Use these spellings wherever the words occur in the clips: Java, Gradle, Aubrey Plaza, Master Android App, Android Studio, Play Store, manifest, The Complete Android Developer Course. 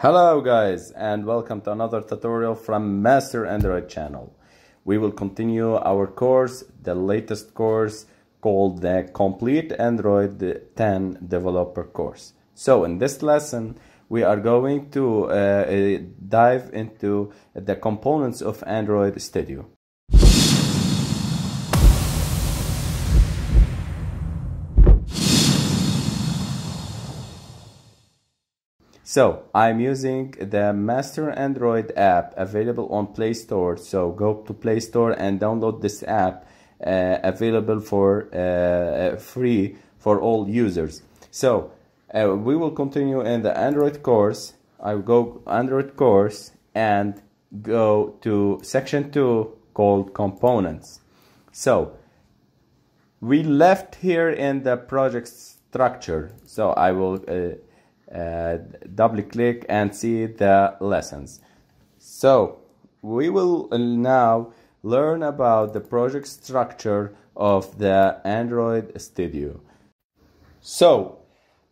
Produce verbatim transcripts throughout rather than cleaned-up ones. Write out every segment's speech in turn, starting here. Hello guys, and welcome to another tutorial from Master Android channel. We will continue our course, the latest course called the Complete Android ten Developer Course. So in this lesson we are going to uh, dive into the components of Android Studio. So, I'm using the Master Android app available on Play Store. So, go to Play Store and download this app uh, available for uh, free for all users. So, uh, we will continue in the Android course. I will go Android course and go to section two called components. So, we left here in the project structure. So, I will... Uh, Uh, double click and see the lessons. So we will now learn about the project structure of the Android Studio. So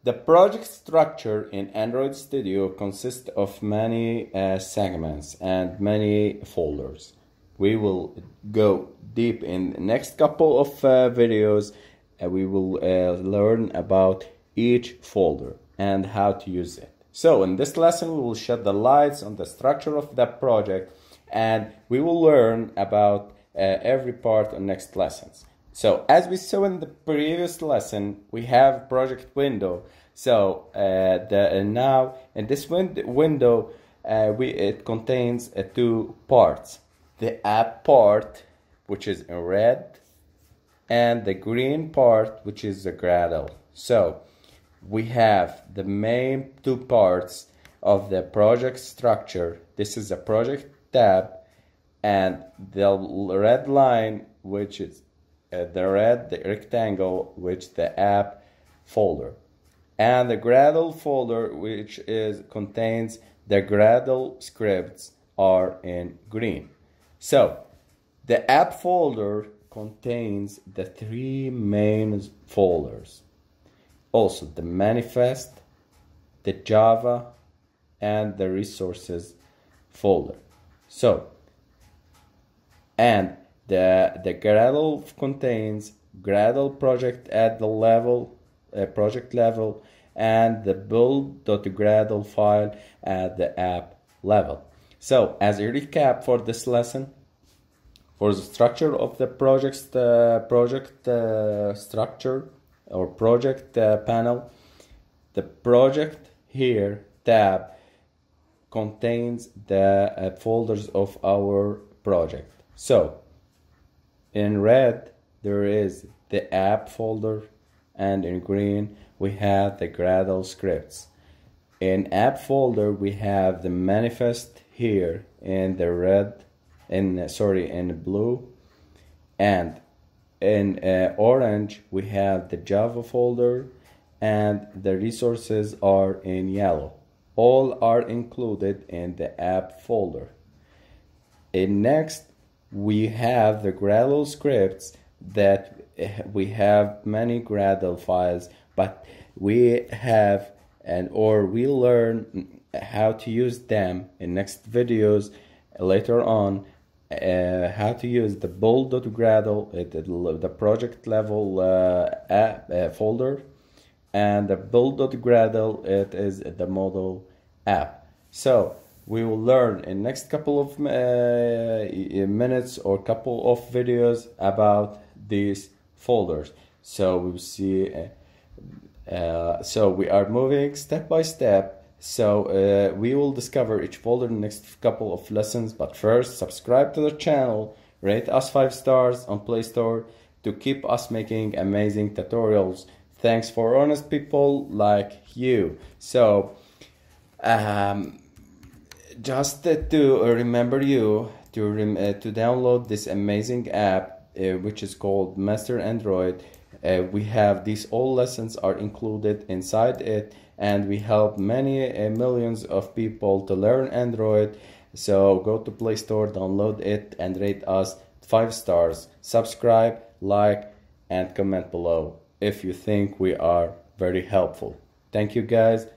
the project structure in Android Studio consists of many uh, segments and many folders. We will go deep in the next couple of uh, videos and we will uh, learn about each folder and how to use it. So in this lesson we will shed the lights on the structure of the project and we will learn about uh, every part in next lessons. So as we saw in the previous lesson, we have project window. So uh, the, uh, now in this win window uh, we, it contains uh, two parts. The app part, which is in red, and the green part, which is the Gradle. So we have the main two parts of the project structure. This is the project tab, and the red line, which is uh, the red the rectangle, which the app folder, and the Gradle folder, which is contains the Gradle scripts, are in green. So the app folder contains the three main folders. Also the manifest, the Java, and the resources folder. So, and the the Gradle contains Gradle project at the level, uh, project level, and the build.gradle file at the app level. So, as a recap for this lesson, for the structure of the project uh, project uh, structure. Or project uh, panel, the project here tab contains the uh, folders of our project. So in red there is the app folder, and in green we have the Gradle scripts. In app folder we have the manifest here in the red, in sorry in blue, and in uh, orange we have the Java folder, and the resources are in yellow. All are included in the app folder. In next we have the Gradle scripts, that we have many Gradle files, but we have and or we learn how to use them in next videos later on. Uh, how to use the build.gradle, the, the project level uh, app, uh, folder, and the build.gradle, it is the model app. So we will learn in next couple of uh, minutes or couple of videos about these folders. So we will see. Uh, uh, so we are moving step by step. So uh, we will discover each folder in the next couple of lessons, but first subscribe to the channel, rate us five stars on Play Store to keep us making amazing tutorials. Thanks for honest people like you. So um, just to remember you to, rem uh, to download this amazing app uh, which is called Master Android. Uh, we have these all lessons are included inside it, and we help many uh, millions of people to learn Android. So go to Play Store, download it, and rate us five stars. Subscribe, like, and comment below if you think we are very helpful. Thank you guys.